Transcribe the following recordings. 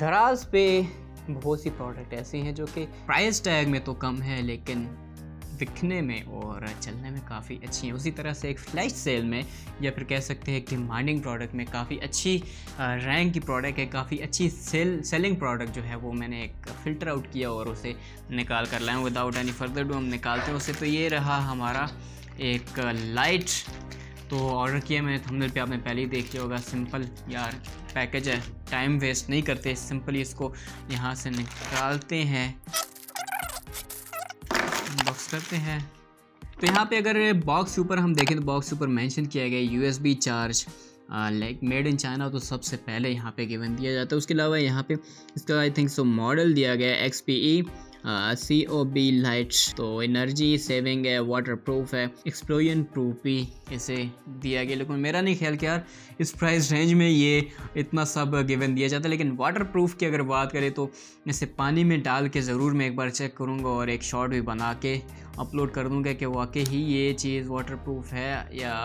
दराज पे बहुत सी प्रोडक्ट ऐसे हैं जो कि प्राइस टैग में तो कम है लेकिन बिकने में और चलने में काफ़ी अच्छी हैं। उसी तरह से एक फ्लैश सेल में या फिर कह सकते हैं कि डिमांडिंग प्रोडक्ट में काफ़ी अच्छी रैंक की प्रोडक्ट है, काफ़ी अच्छी सेलिंग प्रोडक्ट जो है वो मैंने एक फ़िल्टर आउट किया और उसे निकाल कर लाया। विदाउट एनी फर्दर डू हम निकालते हैं उसे। तो ये रहा हमारा एक लाइट, तो ऑर्डर किया मैंने, थंबनेल पे आपने पहले ही देख लिया होगा। सिंपल यार पैकेज है, टाइम वेस्ट नहीं करते, सिंपली इसको यहाँ से निकालते हैं, बॉक्स करते हैं। तो यहाँ पे अगर बॉक्स ऊपर हम देखें तो बॉक्स ऊपर मेंशन किया गया USB charge like made in China, तो सबसे पहले यहाँ पे गिवन दिया जाता है। उसके अलावा यहाँ पे इसका आई थिंक सो मॉडल दिया गया है XPE COB लाइट, तो एनर्जी सेविंग है, वाटर प्रूफ है, एक्सप्लोजन प्रूफ भी इसे दिया गया। लेकिन मेरा नहीं ख्याल कि यार इस प्राइस रेंज में ये इतना सब गिवन दिया जाता है। लेकिन वाटर प्रूफ की अगर बात करें तो इसे पानी में डाल के ज़रूर मैं एक बार चेक करूँगा और एक शॉट भी बना के अपलोड कर दूँगा कि वाकई ही ये चीज़ वाटर प्रूफ है या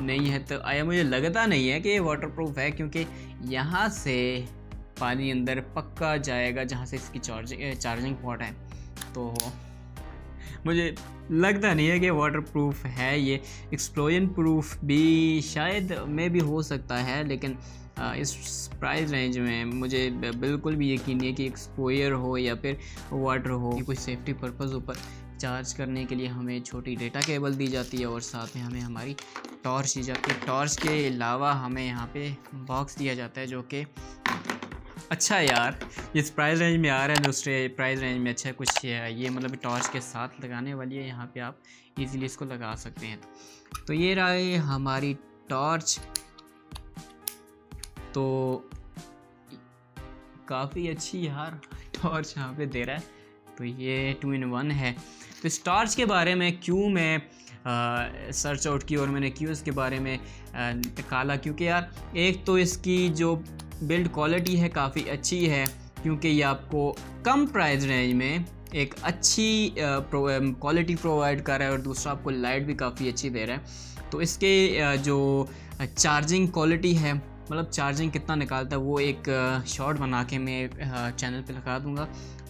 नहीं है। तो आया मुझे लगता नहीं है कि वाटर प्रूफ है, क्योंकि यहाँ से पानी अंदर पक्का जाएगा जहाँ से इसकी चार्जिंग पोर्ट है, तो मुझे लगता नहीं है कि वाटर प्रूफ है ये। एक्सप्लोजन प्रूफ भी शायद में भी हो सकता है, लेकिन इस प्राइस रेंज में मुझे बिल्कुल भी यकीन नहीं है कि एक्सपोजर हो या फिर वाटर हो। कुछ सेफ्टी पर्पज़ ऊपर चार्ज करने के लिए हमें छोटी डेटा केबल दी जाती है और साथ में हमें हमारी टॉर्च दी जाती है। टॉर्च के अलावा हमें यहाँ पे बॉक्स दिया जाता है जो कि अच्छा यार इस प्राइस रेंज में आ रहा है, दूसरे प्राइस रेंज में अच्छा कुछ है। ये मतलब टॉर्च के साथ लगाने वाली है, यहाँ पे आप इजीली इसको लगा सकते हैं। तो ये रहा है हमारी टॉर्च, तो काफ़ी अच्छी यार टॉर्च यहाँ पे दे रहा है। तो ये 2 in 1 है। तो इस टॉर्च के बारे में क्यों मैं सर्च आउट की और मैंने क्यों इसके बारे में निकाला, क्योंकि यार एक तो इसकी जो बिल्ड क्वालिटी है काफ़ी अच्छी है, क्योंकि ये आपको कम प्राइस रेंज में एक अच्छी क्वालिटी प्रोवाइड कर रहा है और दूसरा आपको लाइट भी काफ़ी अच्छी दे रहा है। तो इसके जो चार्जिंग क्वालिटी है, मतलब चार्जिंग कितना निकालता है, वो एक शॉट बना के मैं चैनल पे लगा दूंगा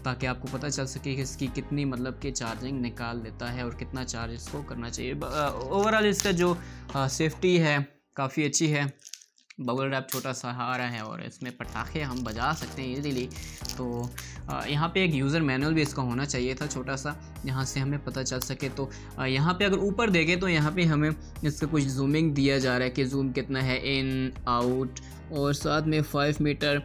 ताकि आपको पता चल सके कि इसकी कितनी मतलब कि चार्जिंग निकाल देता है और कितना चार्ज इसको करना चाहिए। ओवरऑल इसका जो सेफ्टी है काफ़ी अच्छी है, बबल रैप छोटा सा आ रहा है और इसमें पटाखे हम बजा सकते हैं इजीली। तो यहाँ पे एक यूज़र मैनुअल भी इसका होना चाहिए था छोटा सा, यहाँ से हमें पता चल सके। तो यहाँ पे अगर ऊपर देखें तो यहाँ पे हमें इसका कुछ जूमिंग दिया जा रहा है कि जूम कितना है, इन आउट, और साथ में 5 मीटर,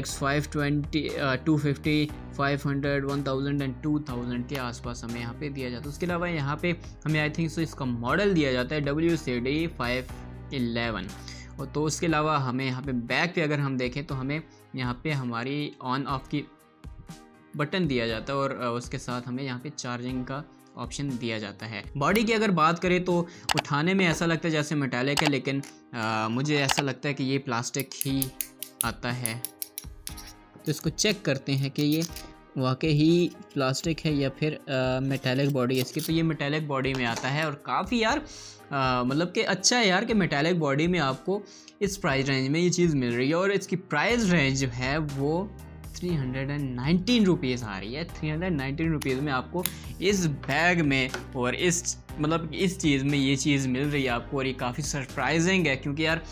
x520, 250, 500, 1000 एंड 2000 के आसपास हमें यहाँ पे दिया जाता है। उसके अलावा यहाँ पे हमें आई थिंक सो इसका मॉडल दिया जाता है WCD 511। तो उसके अलावा हमें यहाँ पे बैक पे अगर हम देखें तो हमें यहाँ पे हमारी ऑन ऑफ की बटन दिया जाता है और उसके साथ हमें यहाँ पे चार्जिंग का ऑप्शन दिया जाता है। बॉडी की अगर बात करें तो उठाने में ऐसा लगता है जैसे मेटालिक है, लेकिन मुझे ऐसा लगता है कि ये प्लास्टिक ही आता है। तो इसको चेक करते हैं कि ये वाकई ही प्लास्टिक है या फिर मेटालिक बॉडी है इसकी। तो ये मेटालिक बॉडी में आता है और काफ़ी यार मतलब कि अच्छा है यार कि मेटालिक बॉडी में आपको इस प्राइस रेंज में ये चीज़ मिल रही है। और इसकी प्राइस रेंज जो है वो 319 रुपीज़ आ रही है। 319 रुपीज़ में आपको इस बैग में और इस मतलब इस चीज़ में ये चीज़ मिल रही है आपको, और ये काफ़ी सरप्राइजिंग है क्योंकि यार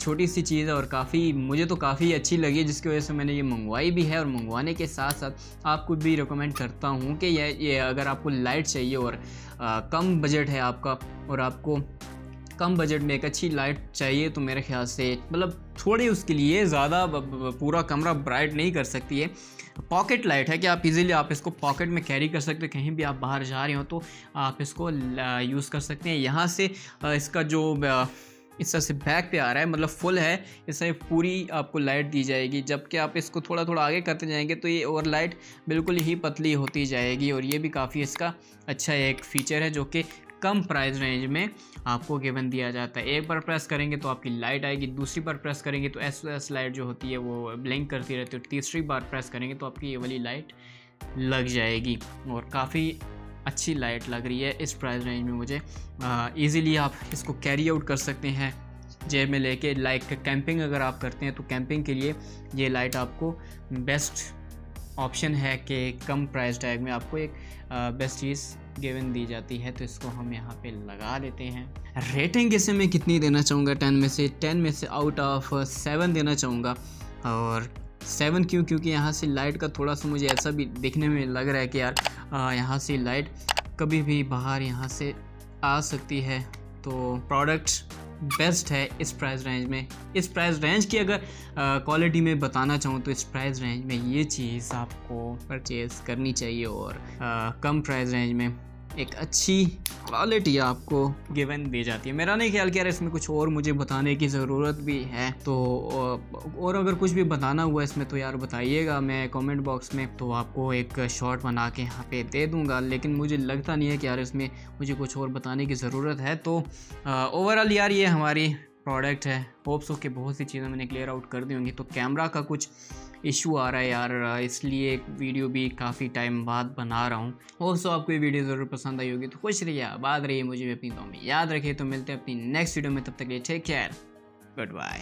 छोटी सी चीज़ है और काफ़ी मुझे तो काफ़ी अच्छी लगी, जिसकी वजह से मैंने ये मंगवाई भी है। और मंगवाने के साथ साथ आपको भी रिकमेंड करता हूँ कि ये अगर आपको लाइट चाहिए और कम बजट है आपका और आपको कम बजट में एक अच्छी लाइट चाहिए, तो मेरे ख्याल से मतलब थोड़ी उसके लिए ज़्यादा पूरा कमरा ब्राइट नहीं कर सकती है, पॉकेट लाइट है कि आप इजीली आप इसको पॉकेट में कैरी कर सकते हैं, कहीं भी आप बाहर जा रहे हो तो आप इसको यूज़ कर सकते हैं। यहाँ से इसका जो इस तरह से बैक पे आ रहा है मतलब फुल है, इससे पूरी आपको लाइट दी जाएगी, जबकि आप इसको थोड़ा थोड़ा आगे करते जाएंगे तो ये और लाइट बिल्कुल ही पतली होती जाएगी। और ये भी काफ़ी इसका अच्छा एक फ़ीचर है जो कि कम प्राइस रेंज में आपको गिवन दिया जाता है। एक बार प्रेस करेंगे तो आपकी लाइट आएगी, दूसरी बार प्रेस करेंगे तो SOS लाइट जो होती है वो ब्लिंक करती रहती है, और तीसरी बार प्रेस करेंगे तो आपकी ये वाली लाइट लग जाएगी। और काफ़ी अच्छी लाइट लग रही है इस प्राइस रेंज में मुझे, इजीली आप इसको कैरी आउट कर सकते हैं जेब में लेके लाइक कैंपिंग अगर आप करते हैं तो कैंपिंग के लिए ये लाइट आपको बेस्ट ऑप्शन है कि कम प्राइस टैग में आपको एक बेस्ट चीज़ गिवन दी जाती है, तो इसको हम यहाँ पे लगा देते हैं। रेटिंग इसे मैं कितनी देना चाहूँगा, 10 में से आउट ऑफ 7 देना चाहूँगा। और 7 क्यों? क्योंकि यहाँ से लाइट का थोड़ा सा मुझे ऐसा भी देखने में लग रहा है कि यार यहाँ से लाइट कभी भी बाहर यहाँ से आ सकती है। तो प्रोडक्ट बेस्ट है इस प्राइस रेंज में। इस प्राइस रेंज की अगर क्वालिटी में बताना चाहूँ तो इस प्राइस रेंज में ये चीज़ आपको परचेज़ करनी चाहिए और कम प्राइस रेंज में एक अच्छी क्वालिटी आपको गिवन दी जाती है। मेरा नहीं ख्याल किया इसमें कुछ और मुझे बताने की ज़रूरत भी है, तो और अगर कुछ भी बताना हुआ इसमें तो यार बताइएगा, मैं कमेंट बॉक्स में तो आपको एक शॉर्ट बना के यहाँ पे दे दूंगा। लेकिन मुझे लगता नहीं है कि यार इसमें मुझे कुछ और बताने की ज़रूरत है। तो ओवरऑल यार ये हमारी प्रोडक्ट है। होप्स ओके बहुत सी चीज़ें मैंने क्लियर आउट कर दी होंगी। तो कैमरा का कुछ इशू आ रहा है यार, इसलिए एक वीडियो भी काफ़ी टाइम बाद बना रहा हूँ। होप्स आपको ये वीडियो ज़रूर पसंद आई होगी। तो खुश रहिए, आबाद रहिए, मुझे भी अपनी दुआ में याद रखिए। तो मिलते हैं अपनी नेक्स्ट वीडियो में, तब तक के लिए टेक केयर, गुड बाय।